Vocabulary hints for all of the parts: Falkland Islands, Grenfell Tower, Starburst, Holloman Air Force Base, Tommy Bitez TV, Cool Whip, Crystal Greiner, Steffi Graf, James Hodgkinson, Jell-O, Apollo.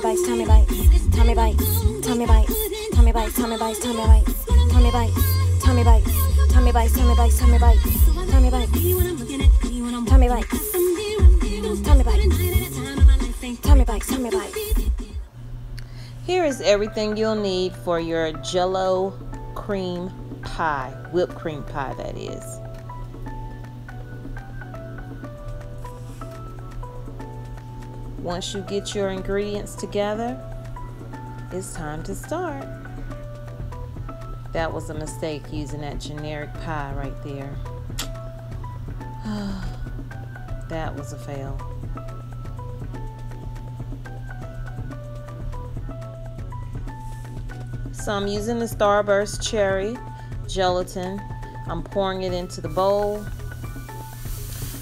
Bitez, Tommy Bitez, Tommy Bitez, Tommy Bitez, Tommy Bitez, Tommy Bitez, Tommy Bitez, Tommy Bitez, Tommy Bitez, Tommy Bitez, Tommy Bitez, Tommy Bitez, Tommy Bitez, Tommy Bitez, Tommy Bitez, Tommy Bitez, Tommy Bitez. Here is everything you'll need for your Jell-O cream pie, whipped cream pie that is. Once you get your ingredients together, it's time to start. That was a mistake using that generic pie right there. That was a fail. So I'm using the Starburst cherry gelatin. I'm pouring it into the bowl.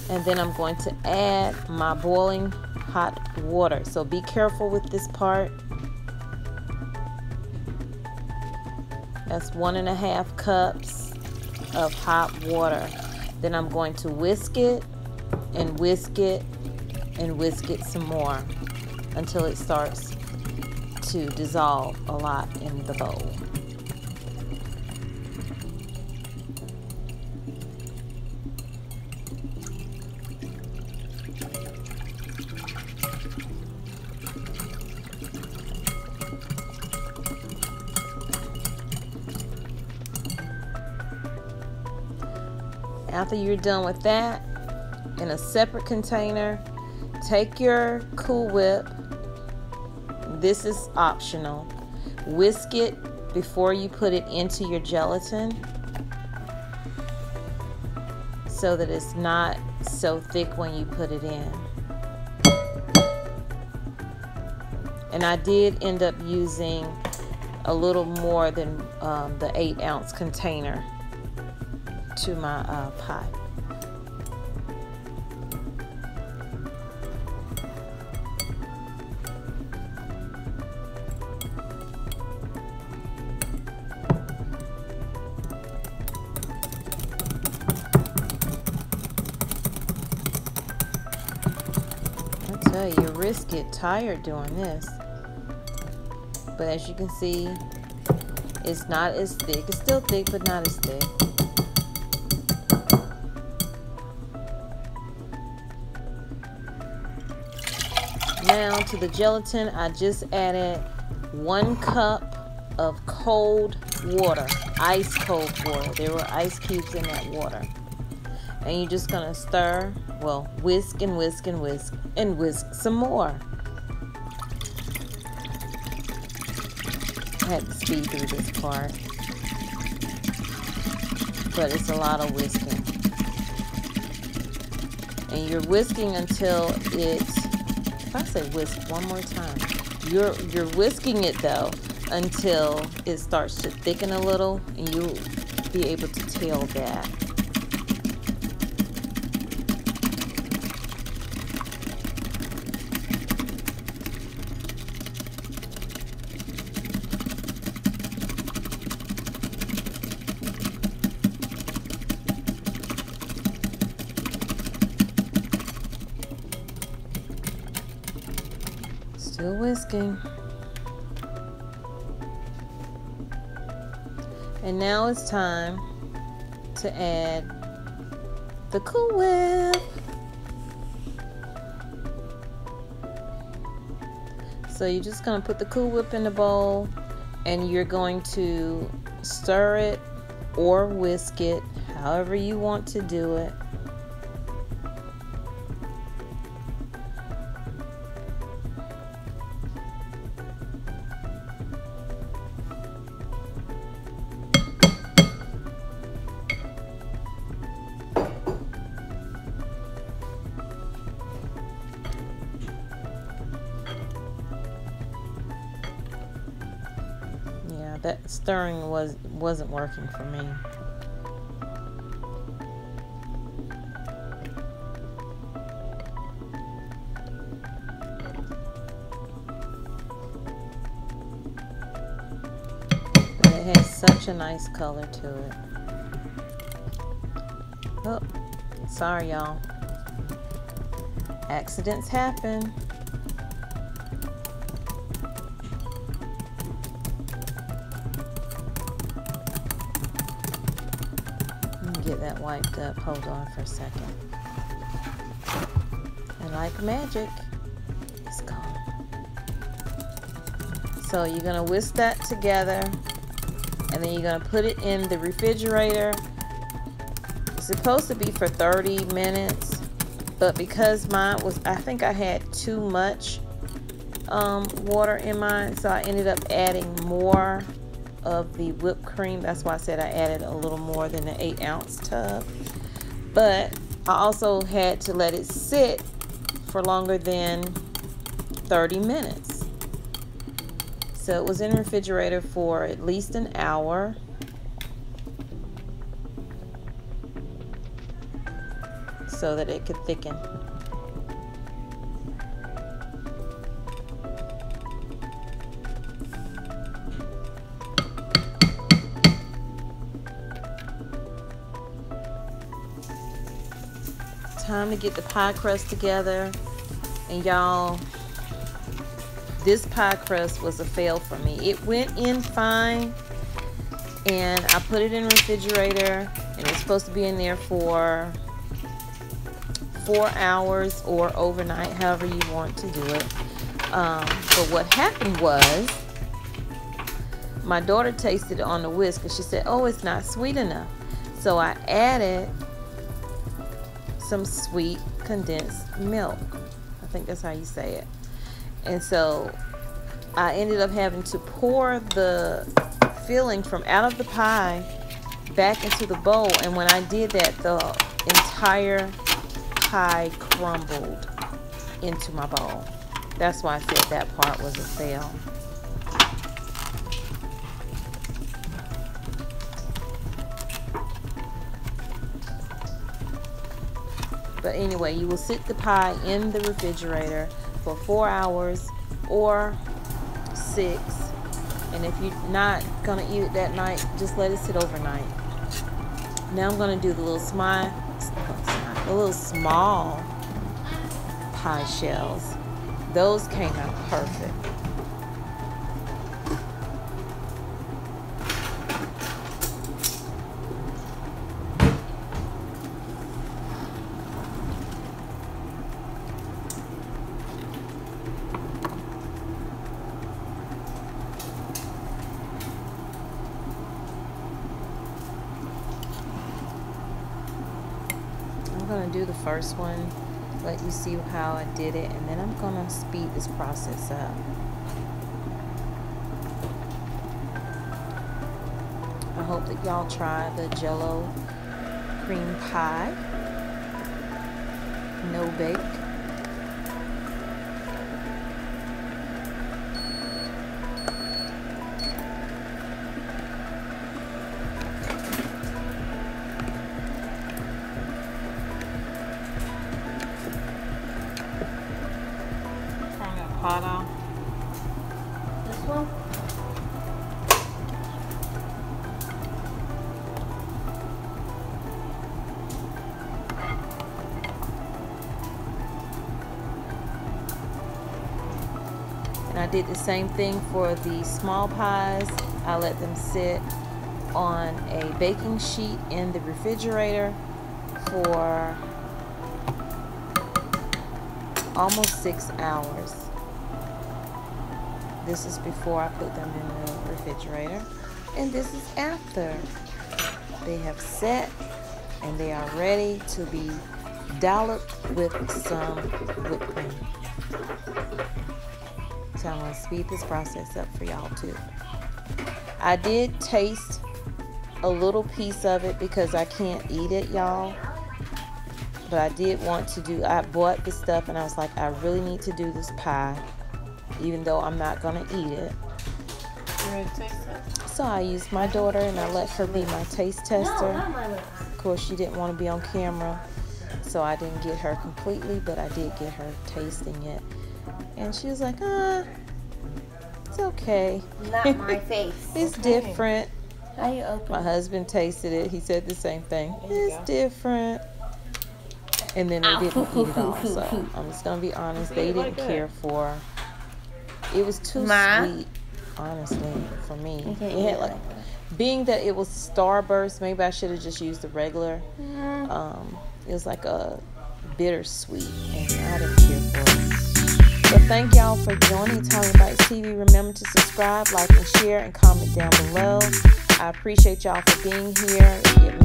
And then I'm going to add my boiling hot water. So be careful with this part. That's 1.5 cups of hot water. Then I'm going to whisk it and whisk it and whisk it some more until it starts to dissolve a lot in the bowl. After you're done with that, in a separate container, take your Cool Whip, this is optional, whisk it before you put it into your gelatin so that it's not so thick when you put it in. And I did end up using a little more than the 8-ounce container to my pie. I tell you, your wrists get tired doing this, but as you can see, it's not as thick. It's still thick, but not as thick. Now to the gelatin, I just added 1 cup of cold water, ice cold water. There were ice cubes in that water. And you're just gonna stir, well, whisk and whisk and whisk and whisk some more. I had to speed through this part, but it's a lot of whisking. And you're whisking until it's, if I say whisk one more time, you're whisking it though until it starts to thicken a little, and you'll be able to tell that. Still whisking. And now it's time to add the Cool Whip. So you're just going to put the Cool Whip in the bowl and you're going to stir it or whisk it, however you want to do it. That stirring wasn't working for me. But it has such a nice color to it. Oh, sorry y'all. Accidents happen. get that wiped up. Hold on for a second. And like magic, it's gone. So you're going to whisk that together, and then you're going to put it in the refrigerator. It's supposed to be for 30 minutes, but because mine was, I think I had too much water in mine, so I ended up adding more of the whipped cream. That's why I said I added a little more than the 8-ounce tub. But I also had to let it sit for longer than 30 minutes. So it was in the refrigerator for at least an hour. So that it could thicken. Time to get the pie crust together. And y'all, this pie crust was a fail for me. It went in fine, and I put it in the refrigerator, and it's supposed to be in there for 4 hours or overnight, however you want to do it. But what happened was, my daughter tasted it on the whisk, and she said, oh, it's not sweet enough. So I added some sweet condensed milk. I think that's how you say it. And so I ended up having to pour the filling from out of the pie back into the bowl, and when I did that, the entire pie crumbled into my bowl. That's why I said that part was a fail. But anyway, you will sit the pie in the refrigerator for 4 hours or 6. And if you're not going to eat it that night, just let it sit overnight. Now I'm going to do the little small pie shells. Those came out perfect. Going to do the first one, let you see how I did it, and then I'm going to speed this process up. I hope that y'all try the Jell-O cream pie, no bake. Pot this one. And I did the same thing for the small pies. I let them sit on a baking sheet in the refrigerator for almost 6 hours. This is before I put them in the refrigerator, and this is after they have set and they are ready to be dolloped with some whipped cream. So I'm going to speed this process up for y'all too. I did taste a little piece of it because I can't eat it, y'all. But I did want to do, I bought the stuff and I was like, I really need to do this pie, even though I'm not gonna eat it. So I used my daughter and I let her be my taste tester. Of course, she didn't want to be on camera, so I didn't get her completely, but I did get her tasting it. And she was like, it's okay. Not my face. It's okay. Different. How you open? My husband tasted it. He said the same thing. It's different. And then they didn't eat it all, so I'm just gonna be honest, they didn't care for it. It was too sweet honestly, for me. Yeah, like, being that it was Starburst, maybe I should have just used the regular. Mm. It was like a bittersweet, and I didn't care for it. But thank y'all for joining Tommy Bitez TV. Remember to subscribe, like, and share, and comment down below. I appreciate y'all for being here.